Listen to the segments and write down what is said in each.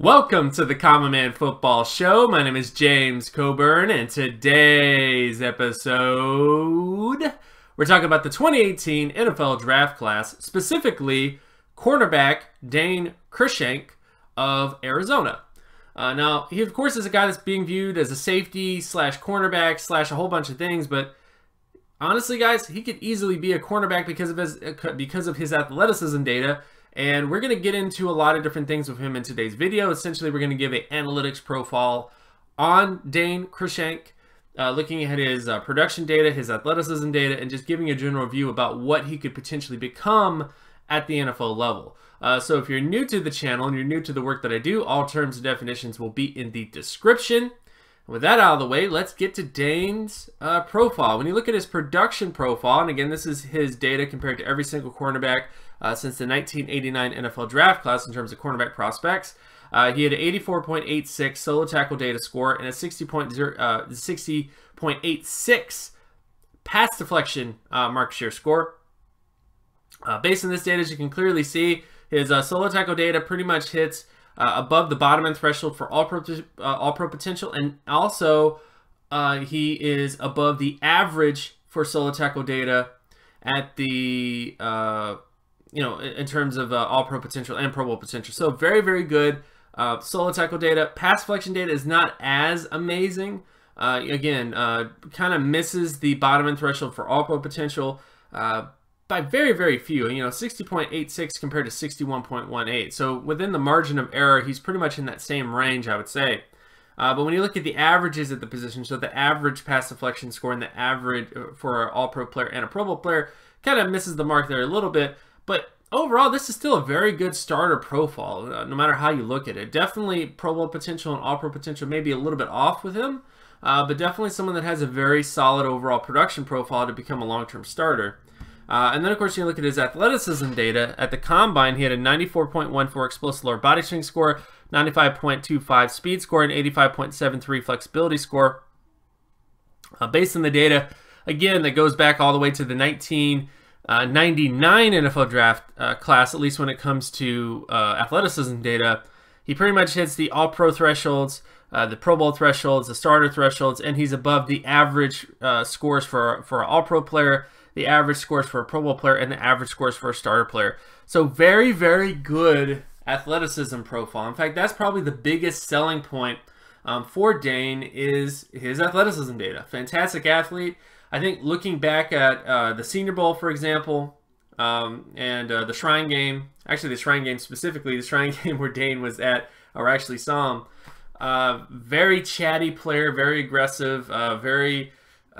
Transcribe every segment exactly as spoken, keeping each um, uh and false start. Welcome to the Common Man Football Show. My name is James Coburn, and today's episode, we're talking about the twenty eighteen N F L draft class, specifically cornerback Dane Cruikshank of Arizona. Uh, now, he, of course, is a guy that's being viewed as a safety slash cornerback slash a whole bunch of things, but honestly, guys, he could easily be a cornerback because of his, because of his athleticism data. And we're going to get into a lot of different things with him in today's video. Essentially, we're going to give an analytics profile on Dane Cruikshank, uh, looking at his uh, production data, his athleticism data, and just giving a general view about what he could potentially become at the N F L level. Uh, so if you're new to the channel and you're new to the work that I do, all terms and definitions will be in the description. With that out of the way, let's get to Dane's uh, profile. When you look at his production profile, and again, this is his data compared to every single cornerback uh, since the nineteen eighty-nine N F L draft class in terms of cornerback prospects, uh, he had an eighty-four point eight six solo tackle data score and a sixty point eight six pass deflection uh, market share score. Uh, based on this data, as you can clearly see, his uh, solo tackle data pretty much hits Uh, above the bottom end threshold for all pro, uh, all pro potential, and also uh, he is above the average for solo tackle data at the uh, you know in terms of uh, all pro potential and Pro Bowl potential. So very very good uh, solo tackle data. Pass deflection data is not as amazing. Uh, again, uh, kind of misses the bottom end threshold for all pro potential Uh, by very, very few, you know, sixty point eight six compared to sixty-one point one eight. So within the margin of error, he's pretty much in that same range, I would say. Uh, but when you look at the averages at the position, so the average pass deflection score and the average for an all-pro player and a Pro Bowl player, kind of misses the mark there a little bit. But overall, this is still a very good starter profile, uh, no matter how you look at it. Definitely Pro Bowl potential and all-pro potential may be a little bit off with him, uh, but definitely someone that has a very solid overall production profile to become a long-term starter. Uh, and then, of course, you look at his athleticism data. At the combine, he had a ninety-four point one four explosive lower body strength score, ninety-five point two five speed score, and eighty-five point seven three flexibility score. Uh, based on the data, again, that goes back all the way to the nineteen ninety-nine N F L draft uh, class, at least when it comes to uh, athleticism data. He pretty much hits the all-pro thresholds, uh, the Pro Bowl thresholds, the starter thresholds, and he's above the average uh, scores for, for an all-pro player, the average scores for a Pro Bowl player, and the average scores for a starter player. So very, very good athleticism profile. In fact, that's probably the biggest selling point um, for Dane is his athleticism data. Fantastic athlete. I think looking back at uh, the Senior Bowl, for example, um, and uh, the Shrine Game, actually the Shrine Game specifically, the Shrine Game where Dane was at, or actually saw him, uh, very chatty player, very aggressive, uh, very...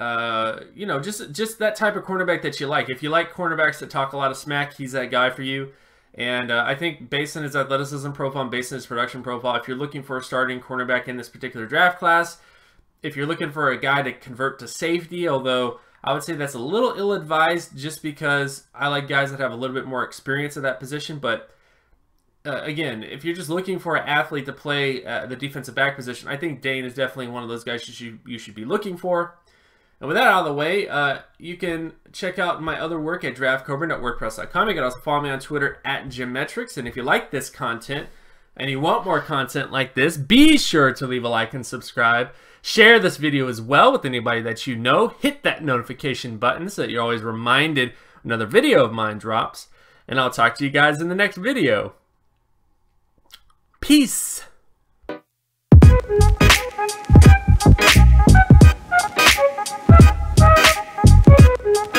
Uh, you know, just just that type of cornerback that you like. If you like cornerbacks that talk a lot of smack, he's that guy for you. And uh, I think based on his athleticism profile and based on his production profile, if you're looking for a starting cornerback in this particular draft class, if you're looking for a guy to convert to safety, although I would say that's a little ill-advised just because I like guys that have a little bit more experience at that position. But uh, again, if you're just looking for an athlete to play uh, the defensive back position, I think Dane is definitely one of those guys you should, you should be looking for. And with that out of the way, uh, you can check out my other work at draft cobern dot wordpress dot com. You can also follow me on Twitter at Jimetrics. And if you like this content and you want more content like this, be sure to leave a like and subscribe. Share this video as well with anybody that you know. Hit that notification button so that you're always reminded another video of mine drops. And I'll talk to you guys in the next video. Peace. Thank you.